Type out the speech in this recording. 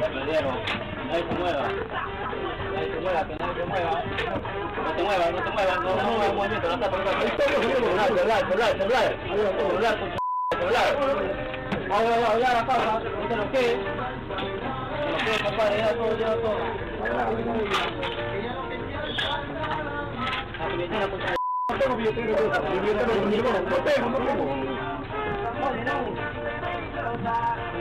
Ya perdieron. Nadie se mueva. Nadie se mueva, que nadie se mueva. No te muevas, no te muevas. No, no muevas el movimiento, no está por acá. Hablar. Ahora va a hablar a Papa. No te lo quede. No te lo quede, compadre. Lleva todo. La billetera, por favor. No tengo billetera. No tengo.